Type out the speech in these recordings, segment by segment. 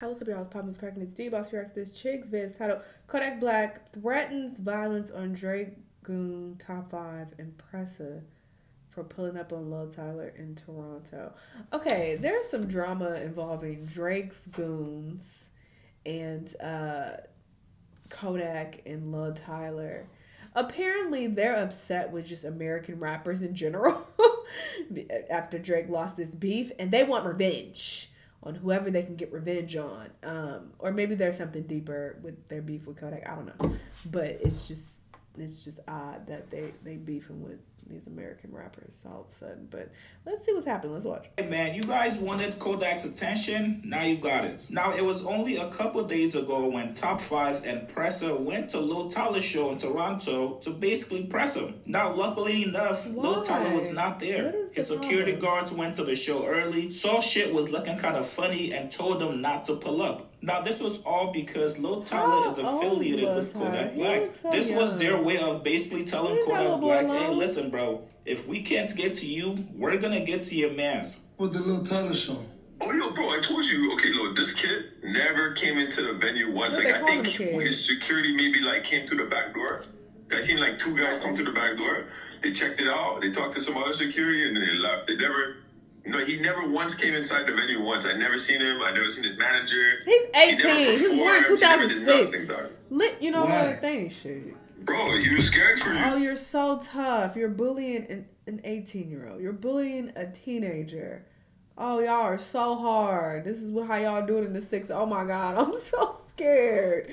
What's up, y'all? It's Poppin's Cracking. It's D Boss reacts this Chig's Viz titled Kodak Black Threatens Violence on Drake Goon Top 5 and Pressa for pulling up on Luh Tyler in Toronto. Okay, there's some drama involving Drake's goons and Kodak and Luh Tyler. Apparently, they're upset with just American rappers in general after Drake lost this beef, and they want revenge on whoever they can get revenge on. Or maybe there's something deeper with their beef with Kodak. I don't know. But it's just odd that they beefing with these American rappers all of a sudden. But let's see what's happening. Let's watch. Hey man, you guys wanted Kodak's attention. Now you got it. Now, it was only a couple days ago when Top 5 and Pressa went to Luh Tyler's show in Toronto to basically press him. Now, luckily enough, Luh Tyler was not there. His security guards went to the show early, saw shit was looking kind of funny, and told them not to pull up. Now, this was all because Luh Tyler is affiliated with Kodak Black. This was their way of basically telling Kodak Black, hey, listen, bro, if we can't get to you, we're gonna get to your mans. What did Luh Tyler show? Oh, yo, bro, I told you, okay, look, this kid never came into the venue once. Like, I think his security maybe, like, came through the back door. I seen, like, two guys come through the back door. They checked it out. They talked to some other security, and then they left. They never... No, he never once came inside the venue once. I never seen him. I never seen his manager. He's 18. He was born in 2006. You know what? That ain't shit. Bro, he was scared for you. Oh, you're so tough. You're bullying an 18-year-old. You're bullying a teenager. Oh, y'all are so hard. This is how y'all do it in the 6. Oh, my God. I'm so scared.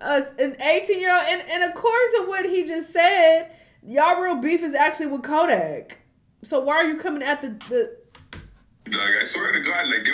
An 18-year-old. And according to what he just said, y'all real beef is actually with Kodak. So why are you coming at the like, I swear to God, like,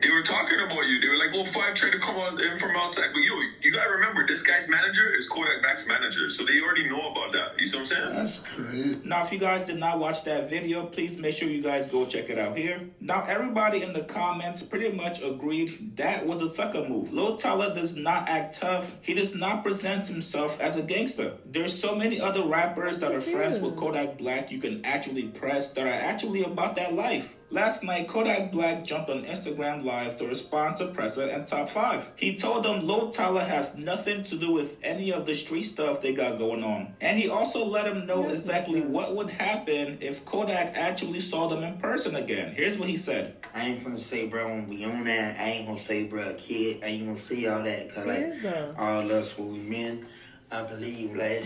they were talking about you. They were like, oh, 5 tried to come out in from outside. But, yo, you got to remember, this guy's manager is Kodak Black's manager. So they already know about that. You see what I'm saying? That's crazy. Now, if you guys did not watch that video, please make sure you guys go check it out here. Now, everybody in the comments pretty much agreed that was a sucker move. Luh Tyler does not act tough. He does not present himself as a gangster. There's so many other rappers that are friends with Kodak Black you can actually press that are actually about that life. Last night, Kodak Black jumped on Instagram Live to respond to Pressa and Top 5. He told them Luh Tyler has nothing to do with any of the street stuff they got going on. And he also let them know exactly what would happen if Kodak actually saw them in person again. Here's what he said. I ain't finna say, bro, when we on that, I ain't gonna say, bro, kid, I ain't gonna say all that. Cause, like, all us, what we men, I believe, like,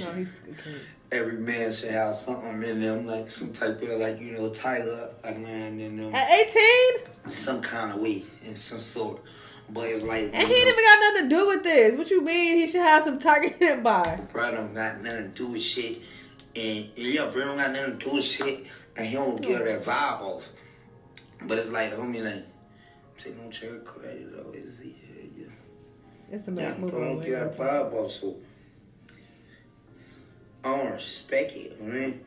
every man should have something in them, like some type of, like, you know, Tyler, a man in them. At 18? Some kind of way, in some sort. But it's like... And he ain't even got nothing to do with this. What you mean he should have some Tiger in him by? Bro, don't got nothing to do with shit. And yeah, bro, don't got nothing to do with shit. And he don't get that vibe off. But it's like, homie, like, take no cherry credit, though, is he? Yeah, yeah. It's a mess movie. Bro, don't get that vibe off, so... I don't respect it, man.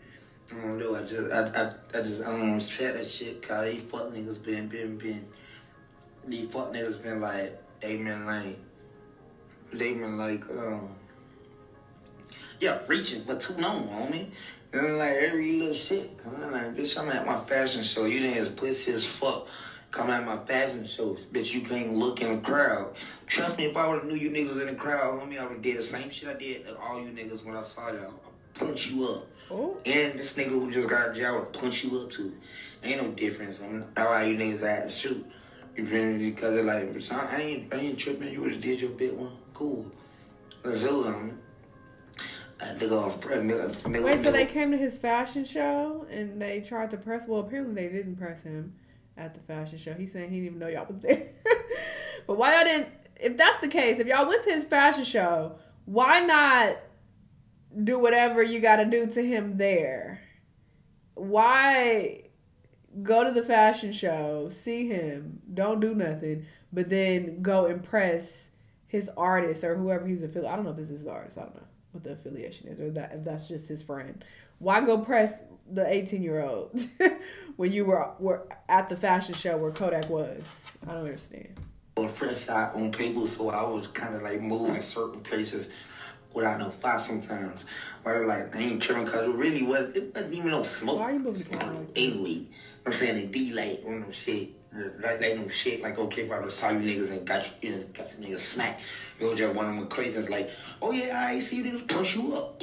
I don't know. I don't respect that shit. Cause these fuck niggas been like, yeah, reaching for too long, homie. And like every little shit. I'm like, bitch, I'm at my fashion show. You didn't just pussy as fuck. Come at my fashion shows, bitch. You can't look in the crowd. Trust me, if I would've knew you niggas in the crowd, homie, I would've did the same shit I did to all you niggas when I saw y'all. I punch you up. Oh. And this nigga who just got a job would punch you up too. Ain't no difference. I mean, that's why you niggas had to shoot. You feel me? Because it's like, I ain't tripping. You would've did your big one. Cool. Let's do it, homie. Wait, so they came to his fashion show and they tried to press? Well, apparently they didn't press him at the fashion show. He's saying he didn't even know y'all was there. But why y'all didn't, if that's the case, if y'all went to his fashion show, why not do whatever you gotta do to him there? Why go to the fashion show, see him, don't do nothing, but then go impress his artist or whoever he's affiliated? I don't know if this is his artist. I don't know what the affiliation is, or that if that's just his friend. Why go press the 18-year-old when you were at the fashion show where Kodak was? I don't understand. Well, fresh out on people, so I was kind of like moving certain places without no fight sometimes. Where like I ain't tripping because it wasn't even no smoke. Why are you moving? Anyway, I'm saying it be like on them shit. Like no shit, like, okay, bro, I saw you niggas and got you niggas smacked. It was just one of them crazy, it's like, oh yeah, I see niggas punch you up,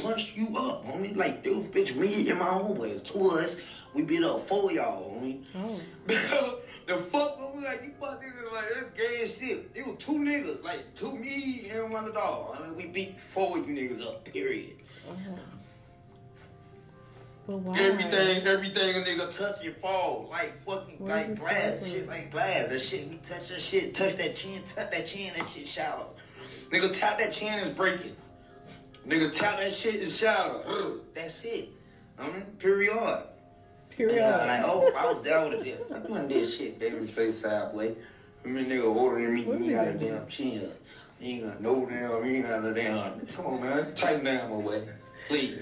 homie. Like, dude, bitch, me and my homeboy, two of us, we beat up four of y'all, homie. Oh. The fuck, homie, like, you fuck niggas, like, that's gay as shit. It was two niggas, like, two me and one of the dog. I mean, we beat four of you niggas up, period. Uh-huh. Why? Everything a nigga touch and fall, like fucking, like glass, shit, like glass. That shit, we touch that shit, touch that chin, that shit shatter. Nigga tap that chin is breaking. Nigga tap that shit and shatter. That's it. I mean, period. Period. Yeah, like, oh, if I was down with it. I'm doing this shit, baby, face sideways. I mean, nigga ordering me, you got a damn chin. You ain't got no damn, you ain't got no damn. Come on, man, tighten down my way, please.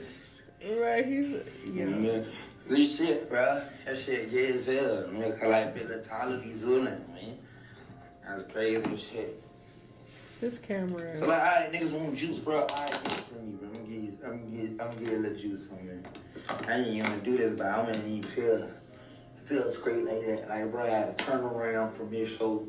Right, he's, you know. Man, this shit, bro. That shit gay as hell. Man, cause like Luh Tyler be zooming, man. That's crazy shit. This camera. So like, alright, niggas want juice, bro. Alright, juice for me, bro. I'm gonna get a little juice on me. I ain't gonna do this, but I'm gonna need feel straight like that. Like, bro, I had to turn around from this show.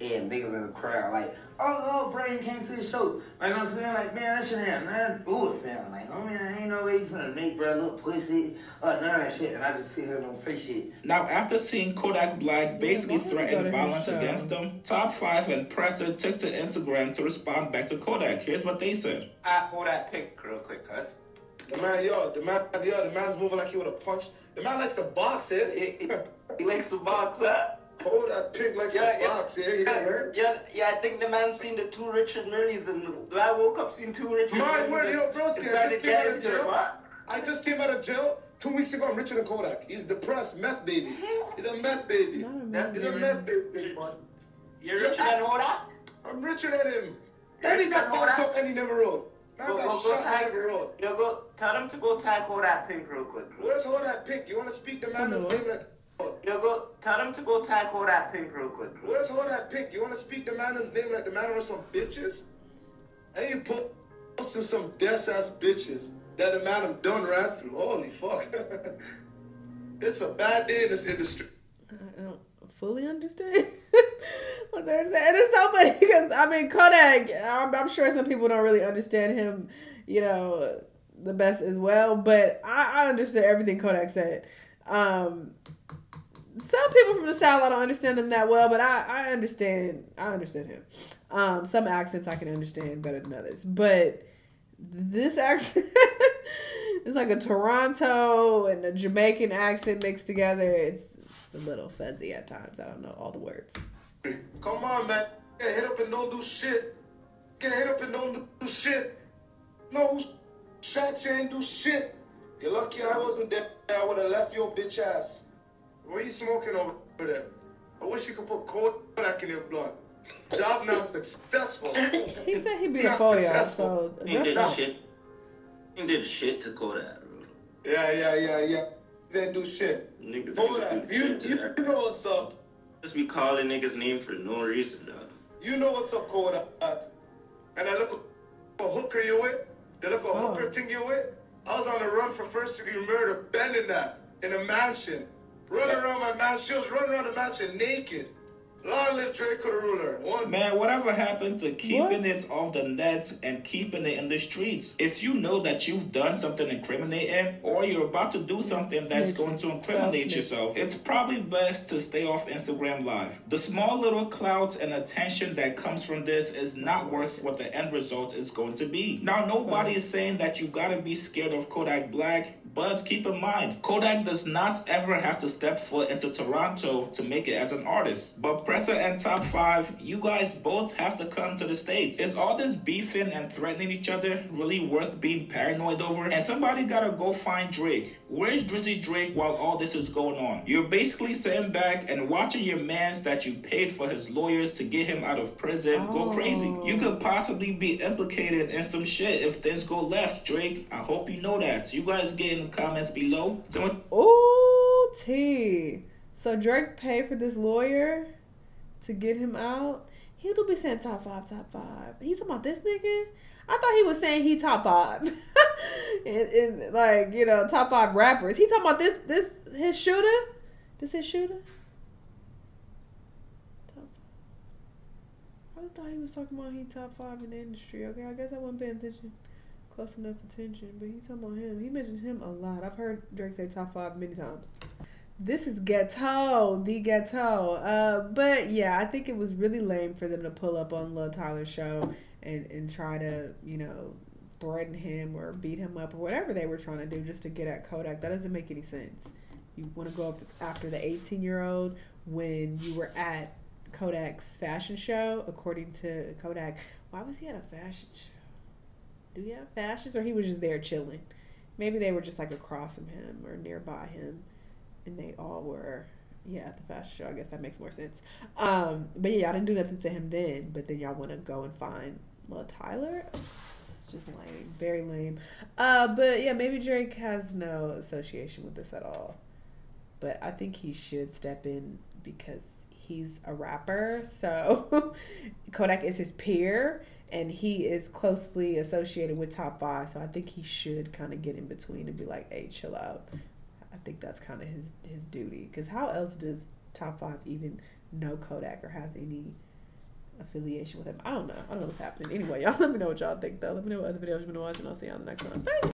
And niggas in the crowd like, oh, Brain came to the show. Like, you know what I'm saying? Like, man, that shit ain't nothing to do with fam. Like, oh, man, I ain't no way you finna make, bro, look pussy or none of that shit. And I just see her don't say shit. Now, after seeing Kodak Black basically threaten violence against them, Top 5 and Pressa took to Instagram to respond back to Kodak. Here's what they said. I hold that pic real quick, cuz. The man's moving like he would have punched. The man likes to box it. He likes to box up. Hold that pig like a box, yeah? Yeah, I think the man seen the two Richard Milles, and I woke up seen two Richard Milles. My word, yo, bro, I just came out of jail 2 weeks ago. I'm Richard and Kodak. He's depressed, meth baby. He's a meth baby. He's a meth baby. You're Richard and Kodak? I'm Richard and him. And he got fucked up and he never rolled. Go tell him to go tag that pig real quick. Where's that pig? You want to speak the man that's big like... Yo, go tell him to go tackle that pig real quick. Where's all that pig? You want to speak the man's name like the man was some bitches? And you posting some death ass bitches that the man done ran through. Holy fuck. It's a bad day in this industry. I don't fully understand what they're saying. It's so funny because, I mean, Kodak, I'm sure some people don't really understand him, you know, the best as well. But I understood everything Kodak said. Some people from the South, I don't understand them that well, but I understand him. Some accents I can understand better than others, but this accent is like a Toronto and a Jamaican accent mixed together. It's a little fuzzy at times. I don't know all the words. Come on, man. Get hit up and don't do shit. Get hit up and don't do shit. No shots, you ain't do shit. You're lucky I wasn't there. I would have left your bitch ass. What are you smoking over there? I wish you could put Kodak in your blood. Job not successful. He said he'd be a foil, so... He did shit. He did shit to Kodak, bro. Yeah. He didn't do shit. Niggas Kodak, you know what's up. Just be calling niggas' name for no reason, dog. You know what's up, Kodak. And I look a hooker you with. They look a hooker thing you with. I was on the run for first-degree murder, bending that, in a mansion. Running around my match, she was running around the match and naked. Long live Drake the ruler. Man, whatever happened to keeping it off the nets and keeping it in the streets? If you know that you've done something incriminating, or you're about to do something that's going to incriminate yourself, it's probably best to stay off Instagram Live. The small little clouds and attention that comes from this is not worth what the end result is going to be. Now, nobody is saying that you gotta be scared of Kodak Black, but keep in mind, Kodak does not ever have to step foot into Toronto to make it as an artist. But Pressa and Top 5, you guys both have to come to the States. Is all this beefing and threatening each other really worth being paranoid over? And somebody gotta go find Drake. Where's Drizzy Drake while all this is going on? You're basically sitting back and watching your mans that you paid for his lawyers to get him out of prison go crazy. You could possibly be implicated in some shit if things go left, Drake. I hope you know that. You guys get in the comments below. Ooh, T. So Drake paid for this lawyer to get him out? He'll be saying top 5. He's talking about this nigga? I thought he was saying he top 5. and like, you know, top 5 rappers. He talking about this his shooter? This his shooter? I thought he was talking about he top 5 in the industry. Okay, I guess I wasn't paying attention, close enough attention, but he talking about him. He mentioned him a lot. I've heard Drake say top 5 many times. This is ghetto, the ghetto. But yeah, I think it was really lame for them to pull up on Luh Tyler's show and try to, you know, threaten him or beat him up or whatever they were trying to do just to get at Kodak. That doesn't make any sense. You want to go up after the 18-year-old when you were at Kodak's fashion show, according to Kodak. Why was he at a fashion show? Do you have fashions, or he was just there chilling? Maybe they were just like across from him or nearby him, and they all were, yeah, at the fashion show. I guess that makes more sense. But yeah, y'all didn't do nothing to him then, but then y'all want to go and find Luh Tyler? It's just lame, very lame. But yeah, maybe Drake has no association with this at all. But I think he should step in because he's a rapper. So Kodak is his peer and he is closely associated with Top 5. So I think he should kind of get in between and be like, hey, chill out. I think that's kind of his duty. Because how else does Top 5 even know Kodak or has any affiliation with him? I don't know. I don't know what's happening. Anyway, y'all let me know what y'all think, though. Let me know what other videos you've been watching. I'll see y'all in the next one. Bye.